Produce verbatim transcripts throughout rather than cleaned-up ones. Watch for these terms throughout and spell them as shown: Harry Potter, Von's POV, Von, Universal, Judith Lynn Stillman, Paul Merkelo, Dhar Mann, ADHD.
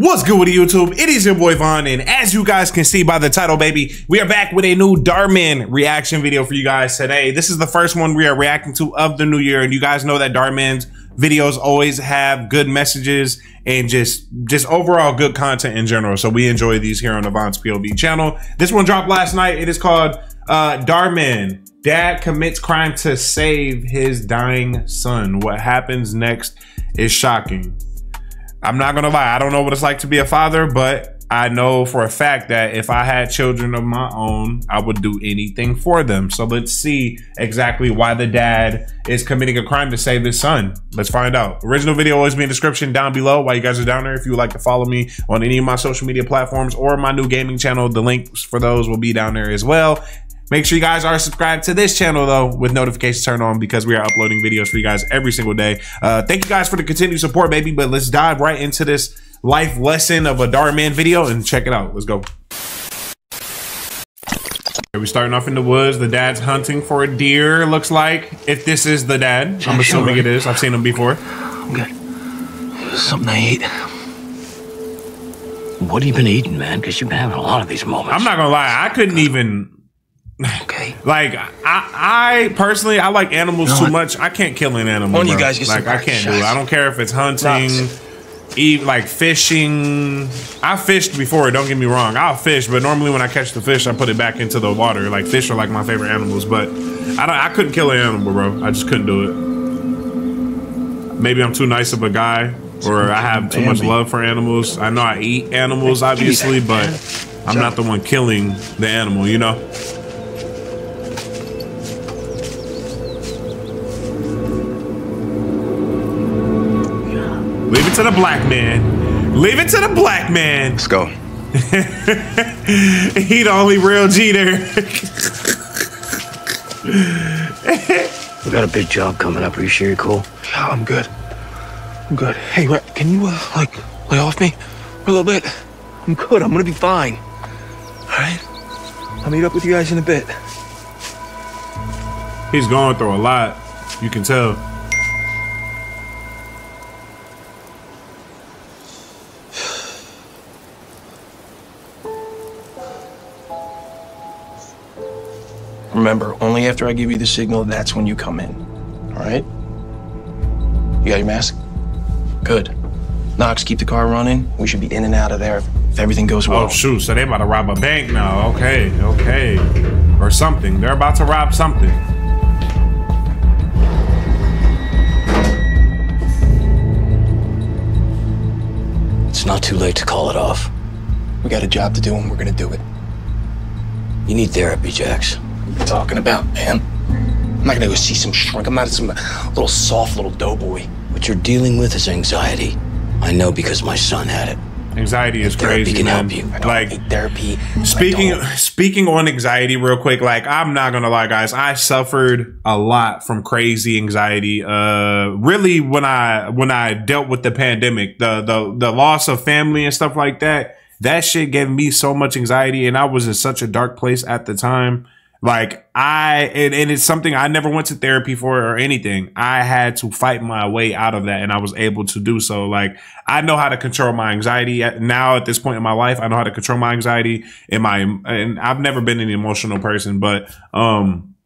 What's good with YouTube? It is your boy Von, and as you guys can see by the title, baby, we are back with a new Dhar Mann reaction video for you guys today. This is the first one we are reacting to of the new year, and you guys know that Dhar Mann's videos always have good messages and just just overall good content in general. So we enjoy these here on the Von's P O V channel. This one dropped last night. It is called uh, Dhar Mann. Dad commits crime to save his dying son. What happens next is shocking. I'm not gonna lie, I don't know what it's like to be a father, but I know for a fact that if I had children of my own, I would do anything for them. So let's see exactly why the dad is committing a crime to save his son. Let's find out. Original video always be in the description down below while you guys are down there. If you would like to follow me on any of my social media platforms or my new gaming channel, the links for those will be down there as well. Make sure you guys are subscribed to this channel, though, with notifications turned on, because we are uploading videos for you guys every single day. Uh, thank you guys for the continued support, baby. But let's dive right into this life lesson of a Dhar Mann video and check it out. Let's go. We're starting off in the woods. The dad's hunting for a deer, looks like. If this is the dad, I'm assuming it is. I've seen him before. I'm good. Something I ate. What have you been eating, man? Because you've been having a lot of these moments. I'm not going to lie. I couldn't even... Okay. Like I, I personally, I like animals no, too much. I can't kill an animal. One of you guys gets like I can't shots. do it. I don't care if it's hunting, eat like fishing. I fished before. Don't get me wrong. I'll fish, but normally when I catch the fish, I put it back into the water. Like fish are like my favorite animals, but I don't. I couldn't kill an animal, bro. I just couldn't do it. Maybe I'm too nice of a guy, or I have too much love for animals. I know I eat animals, obviously, but I'm not the one killing the animal. You know. Leave it to the black man. Leave it to the black man. Let's go. He the only real G there. We got a big job coming up. Are you sure you're cool? Oh, I'm good. I'm good. Hey, can you, uh, like, lay off me for a little bit? I'm good. I'm going to be fine. All right? I'll meet up with you guys in a bit. He's going through a lot. You can tell. Remember, only after I give you the signal, that's when you come in. All right? You got your mask? Good. Knox, keep the car running. We should be in and out of there if everything goes well. Oh, shoot. So they're about to rob a bank now. Okay, okay. Or something. They're about to rob something. It's not too late to call it off. We got a job to do, and we're going to do it. You need therapy, Jax. What are you talking about, man? I'm not gonna go see some shrink. I'm not some little soft little doughboy. What you're dealing with is anxiety. I know because my son had it. Anxiety is crazy, can man. Help you. I don't like hate therapy. Speaking speaking on anxiety, real quick. Like I'm not gonna lie, guys. I suffered a lot from crazy anxiety. Uh, really, when I when I dealt with the pandemic, the the the loss of family and stuff like that. That shit gave me so much anxiety, and I was in such a dark place at the time. Like I, and, and it's something I never went to therapy for or anything. I had to fight my way out of that, and I was able to do so. Like I know how to control my anxiety now at this point in my life. I know how to control my anxiety in my, and I've never been an emotional person, but, um,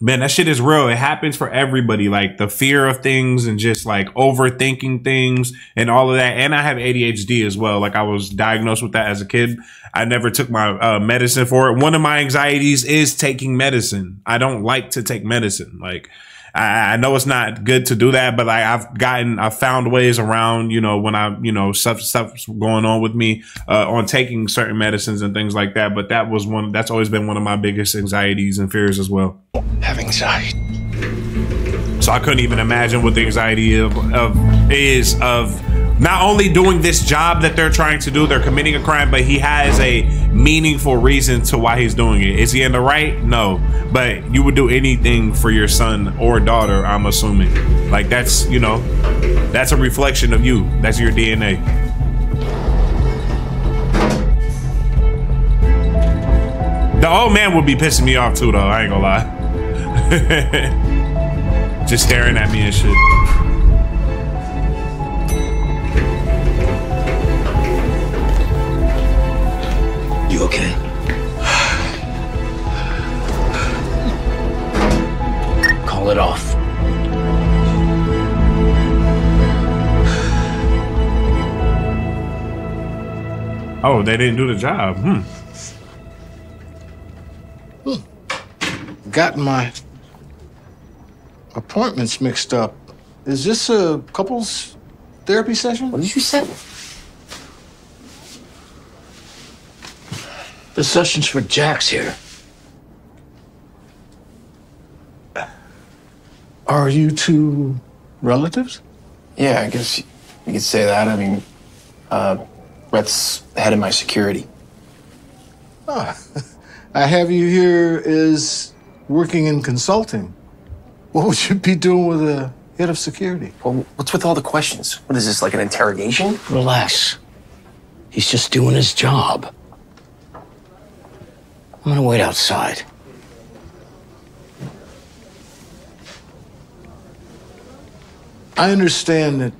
man, that shit is real. It happens for everybody. Like the fear of things and just like overthinking things and all of that. And I have A D H D as well. Like I was diagnosed with that as a kid. I never took my uh, medicine for it. One of my anxieties is taking medicine. I don't like to take medicine. Like I, I know it's not good to do that, but like I've gotten, I've found ways around, you know, when I, you know, stuff, stuff's going on with me uh, on taking certain medicines and things like that. But that was one, that's always been one of my biggest anxieties and fears as well. Have anxiety. So I couldn't even imagine what the anxiety of, of is of not only doing this job that they're trying to do, they're committing a crime, but he has a meaningful reason to why he's doing it. Is he in the right? No. But you would do anything for your son or daughter, I'm assuming. Like that's, you know, that's a reflection of you. That's your D N A. The old man would be pissing me off too, though. I ain't gonna lie. Just staring at me and shit. You okay? Call it off. Oh, they didn't do the job. Hmm. Got my appointments mixed up. Is this a couples therapy session? What did you say? The session's for Jax here. Are you two relatives? Yeah, I guess you could say that. I mean, uh, Brett's head of my security. Ah, I have you here is working in consulting. What would you be doing with a head of security? Well, what's with all the questions? What is this, like an interrogation? Relax. He's just doing his job. I'm gonna wait outside. I understand that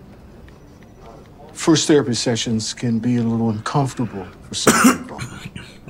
first therapy sessions can be a little uncomfortable for some people.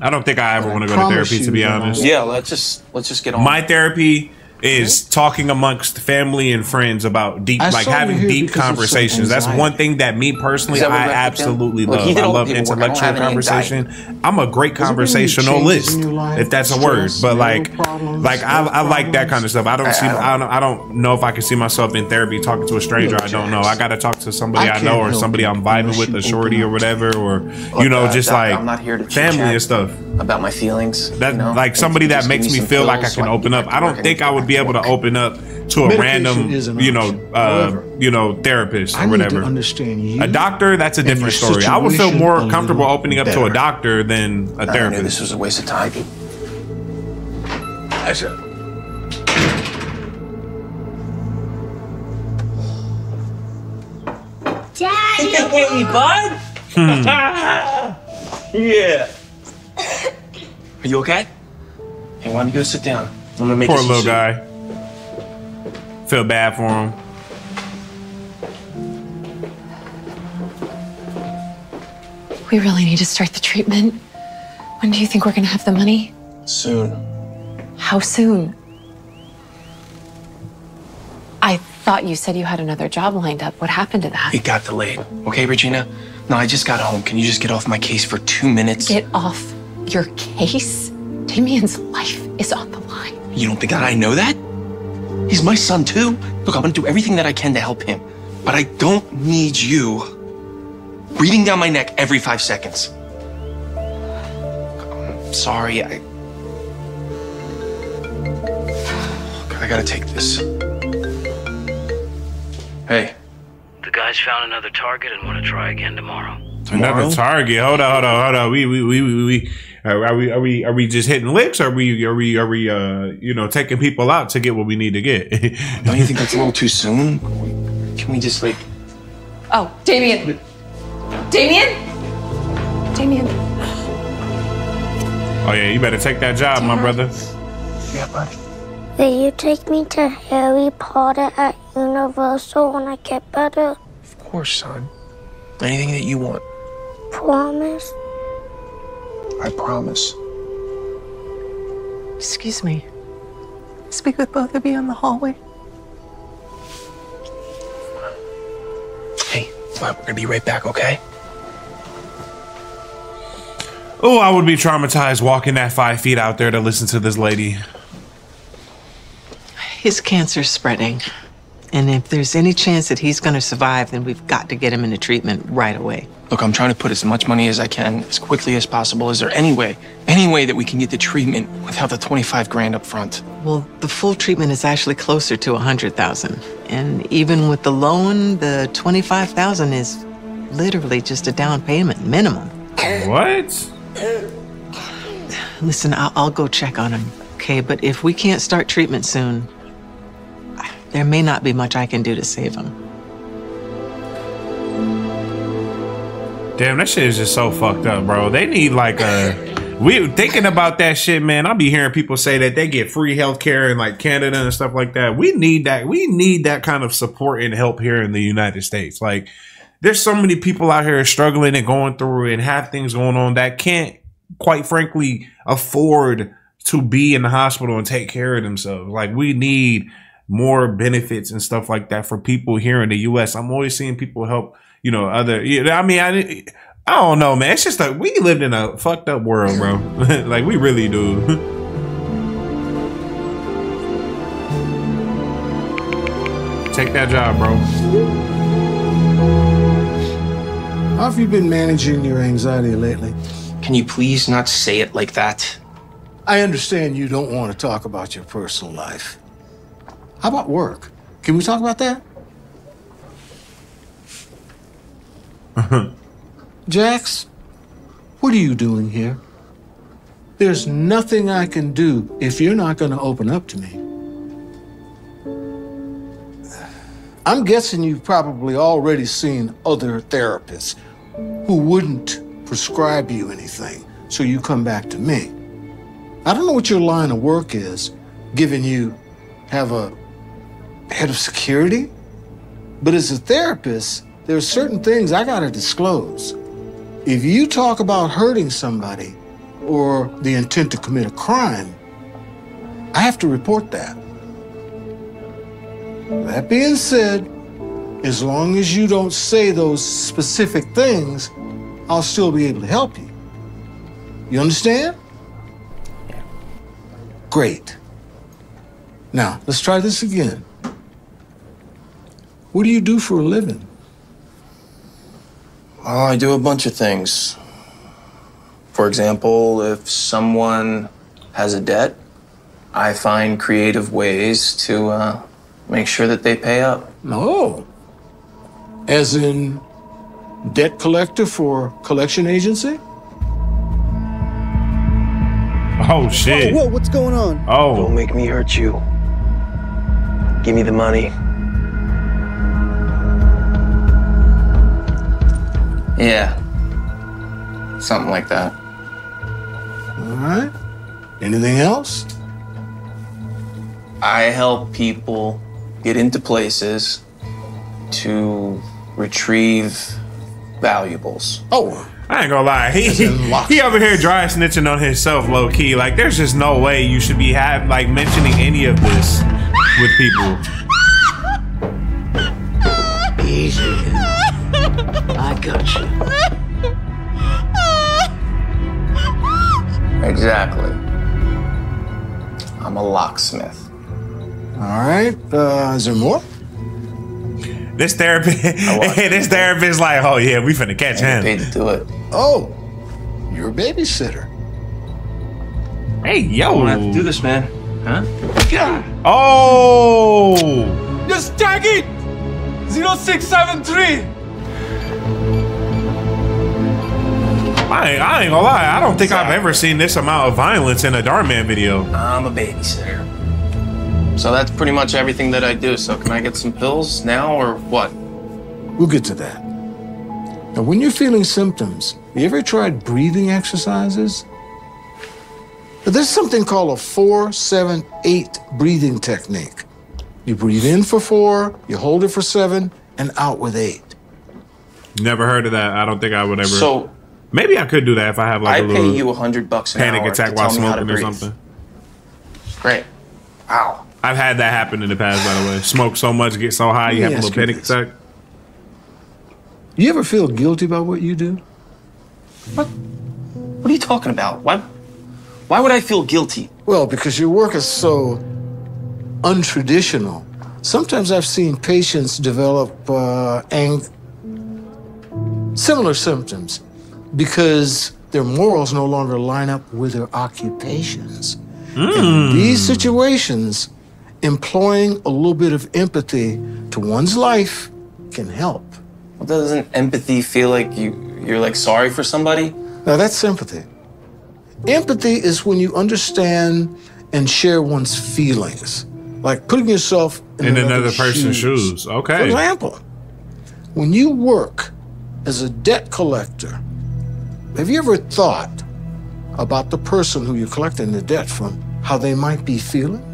I don't think I ever want to go to therapy, to be honest. Yeah, let's just let's just get on. My therapy is talking amongst family and friends about deep, like having deep conversations. That's one thing that me personally, I absolutely love. I love intellectual conversation. I'm a great conversationalist, if that's a word. But like, like I, I like that kind of stuff. I don't see, I don't, I don't know if I can see myself in therapy talking to a stranger. I don't know. I got to talk to somebody I know or somebody I'm vibing with, a shorty or whatever, or you know, just like family and stuff. About my feelings, that like somebody that makes me feel like I can open up. I don't think I would be able to open up to a random, you know, uh, However, you know, therapist or whatever. A doctor, that's a different story. I would feel more comfortable opening up better. to a doctor than a therapist. I knew this was a waste of time. That's it. Daddy, you get me, bud? Hmm. Yeah. Are you okay? Hey, why don't you go sit down? I'm gonna make Poor little soup. guy. Feel bad for him. We really need to start the treatment. When do you think we're gonna have the money? Soon. How soon? I thought you said you had another job lined up. What happened to that? It got delayed. Okay, Regina? No, I just got home. Can you just get off my case for two minutes? Get off your case? Damien's life is on the line. You don't think that I know that? He's my son too. Look, I'm gonna do everything that I can to help him, but I don't need you breathing down my neck every five seconds. I'm sorry, I... Look, I gotta take this. Hey. The guys found another target and wanna try again tomorrow. Tomorrow? Another target. Hold on, hold on, hold on. We, we, we, we, we. Are we, are we, are we just hitting licks? Or are we, are we, are we, uh, you know, taking people out to get what we need to get? Don't you think that's a little too soon? Can we just like? Oh, Damien, Damien, Damien. Oh yeah, you better take that job, Damien. my brother. Yeah, buddy. Will you take me to Harry Potter at Universal when I get better? Of course, son. Anything that you want. Promise. I promise. Excuse me. Speak with both of you in the hallway. Hey, we're gonna be right back, okay? Oh, I would be traumatized walking that five feet out there to listen to this lady. His cancer's spreading. And if there's any chance that he's gonna survive, then we've got to get him into treatment right away. Look, I'm trying to put as much money as I can, as quickly as possible. Is there any way, any way that we can get the treatment without the twenty-five grand up front? Well, the full treatment is actually closer to a hundred thousand. And even with the loan, the twenty-five thousand is literally just a down payment minimum. What? Listen, I'll, I'll go check on him, okay? But if we can't start treatment soon, there may not be much I can do to save him. Damn, that shit is just so fucked up, bro. They need like a... We thinking about that shit, man. I'll be hearing people say that they get free healthcare in like Canada and stuff like that. We need that. We need that kind of support and help here in the United States. Like, there's so many people out here struggling and going through and have things going on that can't quite frankly, afford to be in the hospital and take care of themselves. Like, we need more benefits and stuff like that for people here in the U S I'm always seeing people help, you know, other, I mean, I, I don't know, man. It's just like, we lived in a fucked up world, bro. Like, we really do. Take that job, bro. How have you been managing your anxiety lately? Can you please not say it like that? I understand you don't want to talk about your personal life. How about work? Can we talk about that? Jax, what are you doing here? There's nothing I can do if you're not going to open up to me. I'm guessing you've probably already seen other therapists who wouldn't prescribe you anything, so you come back to me. I don't know what your line of work is, given you have a head of security, but as a therapist, there are certain things I gotta disclose. If you talk about hurting somebody or the intent to commit a crime, I have to report that. That being said, as long as you don't say those specific things, I'll still be able to help you. You understand? Yeah. Great. Now, let's try this again. What do you do for a living? Oh, I do a bunch of things. For example, if someone has a debt, I find creative ways to, uh, make sure that they pay up. Oh. As in debt collector for collection agency? Oh, shit. Whoa, whoa, what's going on? Oh. Don't make me hurt you. Give me the money. Yeah. Something like that. All right. Anything else? I help people get into places to retrieve valuables. Oh, I ain't gonna lie. He, he over here dry snitching on himself low key. Like, there's just no way you should be have, like mentioning any of this with people. Easy. I got you. Exactly. I'm a locksmith. All right, uh, is there more? This therapist, this therapist like, oh yeah, we finna catch him. They do it. Oh, you're a babysitter. Hey, yo. I have to do this, man. Huh? Yeah. Oh. Just tag it. zero six seven three. I ain't, I ain't gonna lie. I don't think I've ever seen this amount of violence in a Dhar Mann video. I'm a babysitter. So that's pretty much everything that I do. So can I get some pills now or what? We'll get to that. Now, when you're feeling symptoms, you ever tried breathing exercises? But there's something called a four, seven, eight breathing technique. You breathe in for four, you hold it for seven, and out with eight. Never heard of that. I don't think I would ever. So maybe I could do that if I have like I a little pay you a hundred bucks an panic hour attack to while tell smoking or something. Great. Ow. I've had that happen in the past, by the way. Smoke so much, get so high, you have a little panic attack. You ever feel guilty about what you do? What? What are you talking about? Why, why would I feel guilty? Well, because your work is so untraditional. Sometimes I've seen patients develop uh, ang- similar symptoms because their morals no longer line up with their occupations. Mm. In these situations, employing a little bit of empathy to one's life can help. Well, doesn't empathy feel like you, you're like sorry for somebody? No, that's sympathy. Empathy is when you understand and share one's feelings, like putting yourself in, in another, another person's shoes. shoes. Okay. For example, when you work as a debt collector, have you ever thought about the person who you're collecting the debt from, how they might be feeling?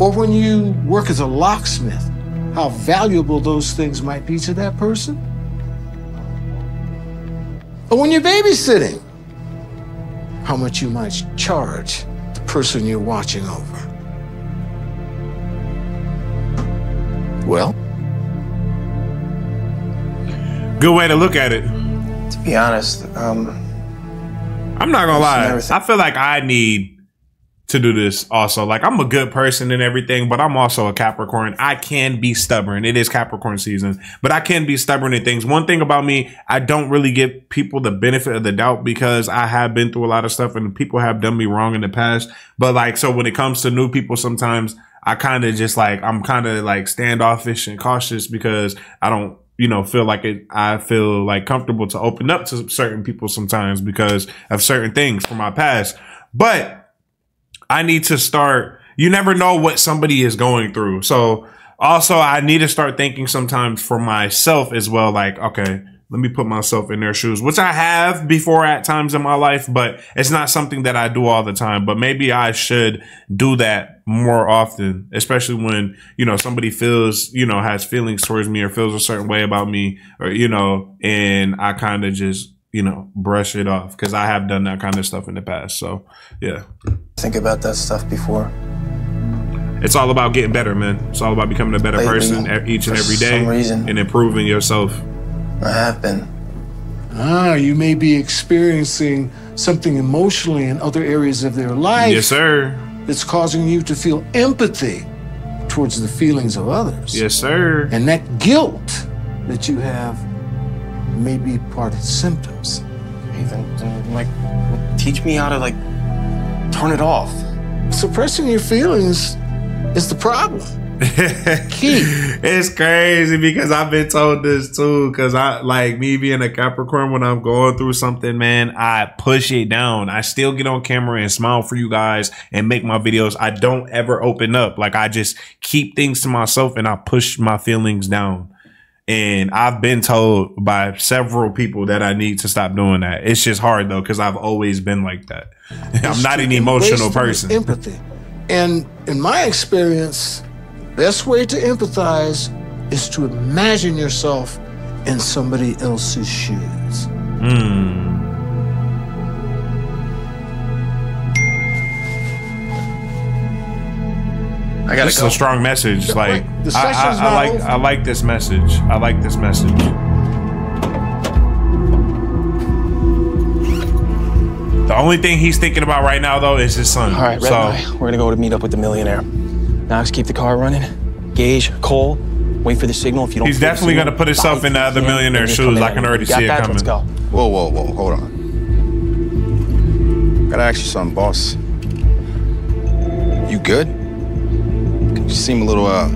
Or when you work as a locksmith, how valuable those things might be to that person? or when you're babysitting, how much you might charge the person you're watching over. Well? Good way to look at it. To be honest, um, I'm not gonna lie. I feel like I need to do this also. Like, I'm a good person and everything, but I'm also a Capricorn. I can be stubborn. It is Capricorn season, but I can be stubborn in things. One thing about me, I don't really give people the benefit of the doubt because I have been through a lot of stuff and people have done me wrong in the past. But like, so when it comes to new people, sometimes I kind of just like, I'm kind of like standoffish and cautious because I don't, you know, feel like it, I feel like comfortable to open up to certain people sometimes because of certain things from my past. But I need to start, you never know what somebody is going through. So also I need to start thinking sometimes for myself as well. Like, okay, let me put myself in their shoes, which I have before at times in my life, but it's not something that I do all the time, but maybe I should do that more often, especially when, you know, somebody feels, you know, has feelings towards me or feels a certain way about me or, you know, and I kind of just, you know, brush it off because I have done that kind of stuff in the past. So, yeah. Think about that stuff before. It's all about getting better, man. It's all about becoming a better Lately, person each and every day reason, and improving yourself. I have been. Ah, you may be experiencing something emotionally in other areas of their life. Yes, sir. That's causing you to feel empathy towards the feelings of others. Yes, sir. And that guilt that you have may be part of symptoms. Even like, teach me how to like turn it off. Suppressing your feelings is the problem. Key. It's crazy because I've been told this too. Because I like me being a Capricorn, when I'm going through something, man, I push it down. I still get on camera and smile for you guys and make my videos. I don't ever open up. Like, I just keep things to myself and I push my feelings down. And I've been told by several people that I need to stop doing that. It's just hard, though, because I've always been like that. I'm not an emotional person. Empathy. And in my experience, the best way to empathize is to imagine yourself in somebody else's shoes. Mm. I gotta this go. Is a strong message. Like, the I, I, I like, over. I like this message. I like this message. The only thing he's thinking about right now, though, is his son. All right, Red so I, we're gonna go to meet up with the millionaire. Knox, keep the car running. Gauge, Cole, wait for the signal. If you don't, he's definitely gonna put himself in the other millionaire's shoes. I can already see it coming. Let's go. Whoa, whoa, whoa! Hold on. Gotta ask you something, boss. You good? You seem a little, uh,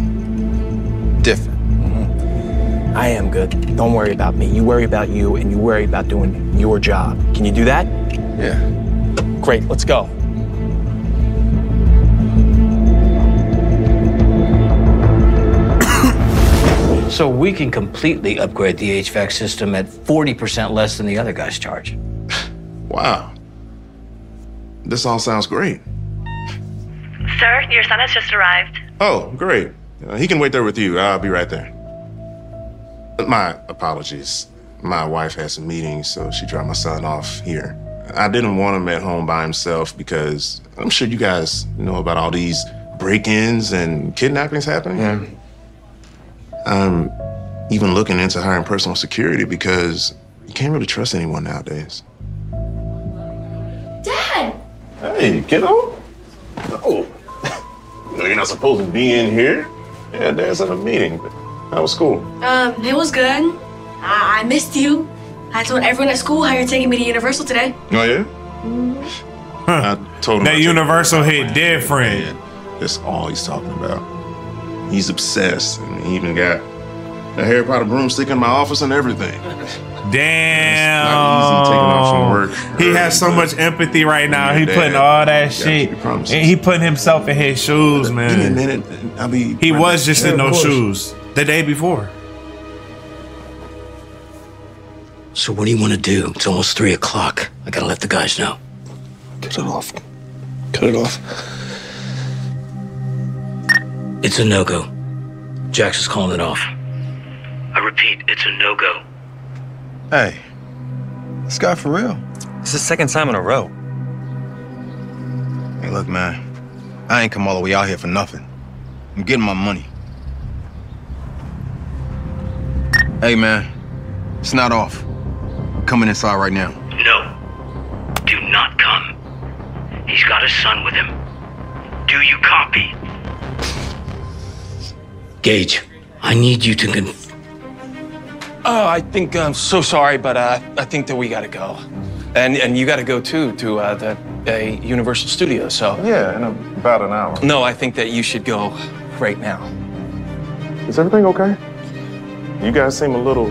different. Mm-hmm. I am good. Don't worry about me. You worry about you, and you worry about doing your job. Can you do that? Yeah. Great, let's go. So we can completely upgrade the H V A C system at forty percent less than the other guys charge. Wow. This all sounds great. Sir, your son has just arrived. Oh, great. Uh, he can wait there with you. I'll be right there. My apologies. My wife had some meetings, so she dropped my son off here. I didn't want him at home by himself because I'm sure you guys know about all these break-ins and kidnappings happening. Yeah. I'm even looking into hiring personal security because you can't really trust anyone nowadays. Dad! Hey, kiddo. Oh. You're not supposed to be in here. Yeah, Dad's at a meeting, but how was school? Um, it was good. I, I missed you. I told everyone at school how you're taking me to Universal today. Oh, yeah? Mm-hmm. Huh. I told him that Universal hit different. Yeah, that's all he's talking about. He's obsessed, and he even got a Harry Potter broomstick in my office and everything. Damn. It's not easy taking off from work. He has so much empathy right now. He putting all that shit. And he putting himself in his shoes, man. In a minute, I'll be. He was just in those shoes the day before. So what do you want to do? It's almost three o'clock. I gotta let the guys know. Cut it off. Cut it off. It's a no-go. Jax is calling it off. I repeat, it's a no-go. Hey, This guy for real. It's the second time in a row. Hey, look, man. I ain't come all the way out here for nothing. I'm getting my money. Hey, man. It's not off. I'm coming inside right now. No. Do not come. He's got his son with him. Do you copy? Gage, I need you to con- Oh, I think I'm so sorry, but uh, I think that we gotta go. And and you gotta go too, to uh, the uh, Universal Studio, so. Yeah, in about an hour. No, I think that you should go right now. Is everything okay? You guys seem a little...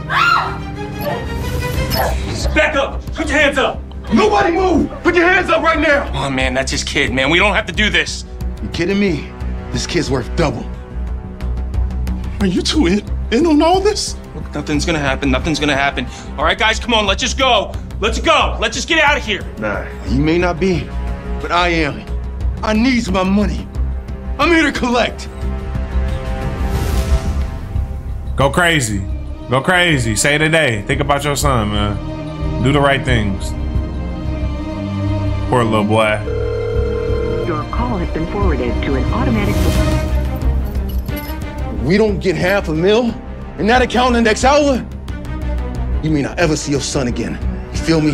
Back up! Put your hands up! Nobody move! Put your hands up right now! Oh man, that's his kid, man. We don't have to do this. You kidding me? This kid's worth double. Are you two in, in on all this? Look, nothing's gonna happen. Nothing's gonna happen. All right, guys, come on. Let's just go. Let's go. Let's just get out of here. Nah, you may not be, but I am. I need my money. I'm here to collect. Go crazy. Go crazy. Say today. Think about your son, man. Do the right things. Poor little boy. Your call has been forwarded to an automatic system. We don't get half a mil in that account in the next hour, you may not ever see your son again. You feel me?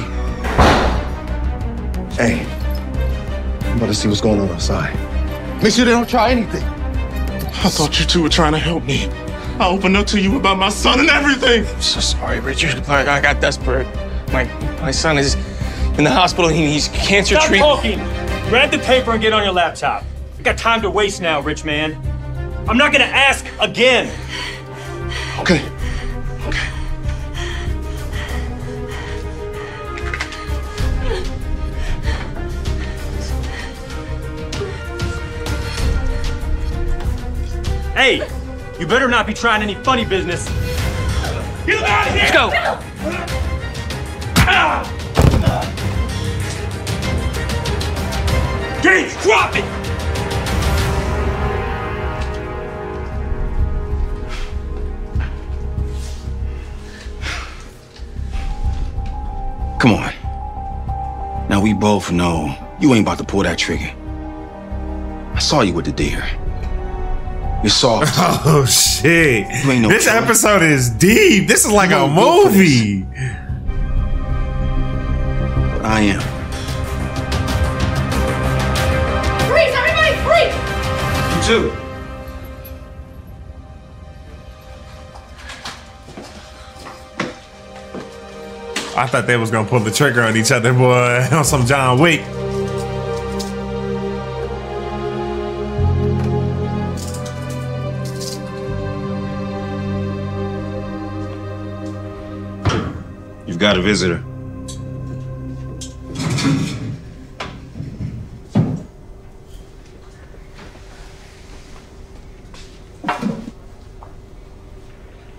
Hey, I'm about to see what's going on outside. Make sure they don't try anything. I thought you two were trying to help me. I opened up to you about my son and everything. I'm so sorry, Richard. Like, I got desperate. My my son is in the hospital. He needs cancer treatment. Stop talking. Grab the paper and get on your laptop. I got time to waste now, rich man. I'm not gonna ask again. Okay. Okay. Hey, you better not be trying any funny business. Get him out of here! Let's go. No. Ah. Gage, drop it! Come on. Now we both know you ain't about to pull that trigger. I saw you with the deer. You're soft. Oh shit! You ain't no this killer. Episode is deep. This is like you a movie. But I am. Freeze, everybody, freeze! You too. I thought they was gonna pull the trigger on each other, boy, on some John Wick. You've got a visitor.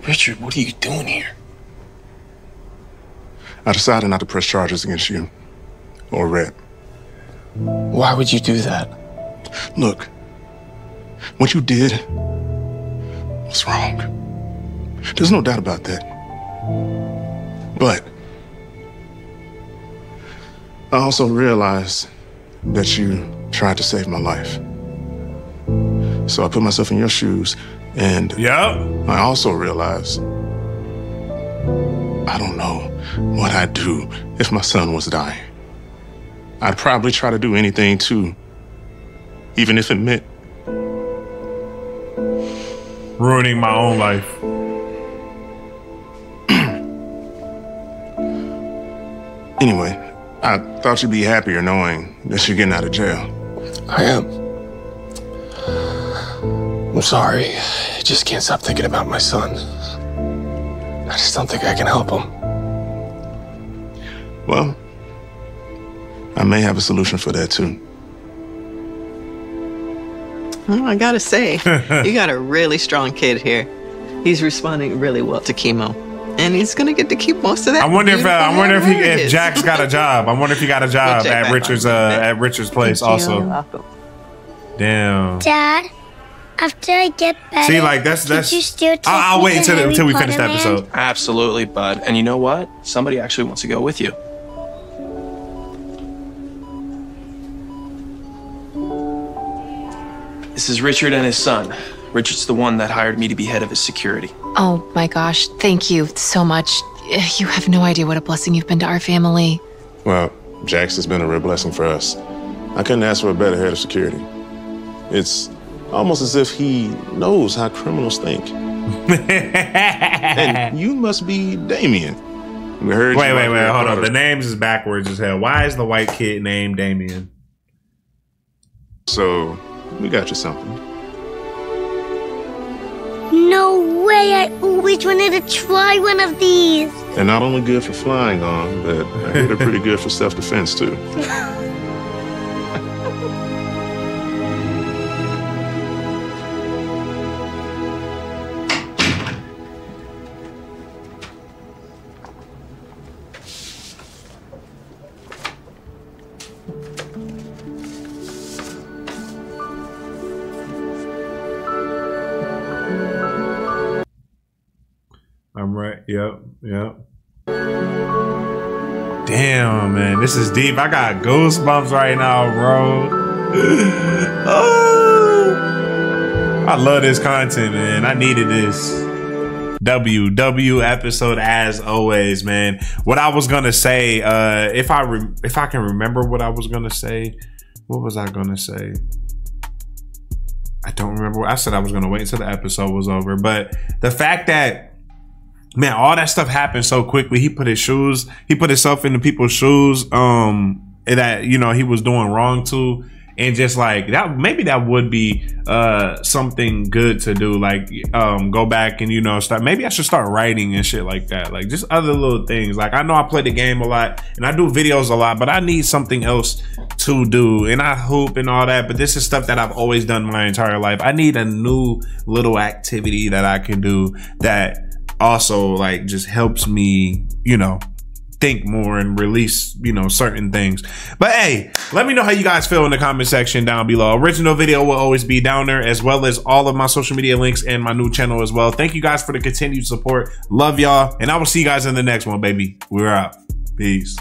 Richard, what are you doing here? I decided not to press charges against you or Red. Why would you do that? Look, what you did was wrong. There's no doubt about that. But I also realized that you tried to save my life. So I put myself in your shoes and yep. I also realized I don't know what I'd do if my son was dying. I'd probably try to do anything too, even if it meant ruining my own life. Anyway, I thought you'd be happier knowing that you're getting out of jail. I am. I'm sorry. I just can't stop thinking about my son. I just don't think I can help him. Well, I may have a solution for that too. Well, I gotta say, you got a really strong kid here. He's responding really well to chemo, and he's gonna get to keep most of that. I wonder if uh, I wonder if, he, if Jack's got a job. I wonder if he got a job we'll at Richard's uh, at Richard's place also. Damn. Dad. After I get better, see, like that's that's. You still I'll, I'll wait until until we finish the episode. Absolutely, bud. And you know what? Somebody actually wants to go with you. This is Richard and his son. Richard's the one that hired me to be head of his security. Oh my gosh, thank you so much. You have no idea what a blessing you've been to our family. Well, Jax has been a real blessing for us. I couldn't ask for a better head of security. It's almost as if he knows how criminals think. And you must be Damien. We heard wait, wait, wait, hold on. The names is backwards as hell. Why is the white kid named Damien? So, we got you something. No way! I always wanted to try one of these. They're not only good for flying on, but I hear they're pretty good for self-defense too. Yep, yep. Damn, man, this is deep. I got goosebumps right now, bro. Oh, I love this content, man. I needed this. W W episode as always, man. What I was gonna say, uh, if I re if I can remember what I was gonna say, what was I gonna say? I don't remember. I said I was gonna wait until the episode was over, but the fact that, man, all that stuff happened so quickly. He put his shoes, he put himself into people's shoes um, that, you know, he was doing wrong to. And just like that, maybe that would be uh, something good to do. Like um, go back and, you know, start, maybe I should start writing and shit like that. Like just other little things. Like I know I play the game a lot and I do videos a lot, but I need something else to do. And I hoop and all that, but this is stuff that I've always done my entire life. I need a new little activity that I can do that also like just helps me, you know, think more and release, you know, certain things. But hey, let me know how you guys feel in the comment section down below. Original video will always be down there, as well as all of my social media links and my new channel as well. Thank you guys for the continued support. Love y'all, and I will see you guys in the next one, baby. We're out. Peace.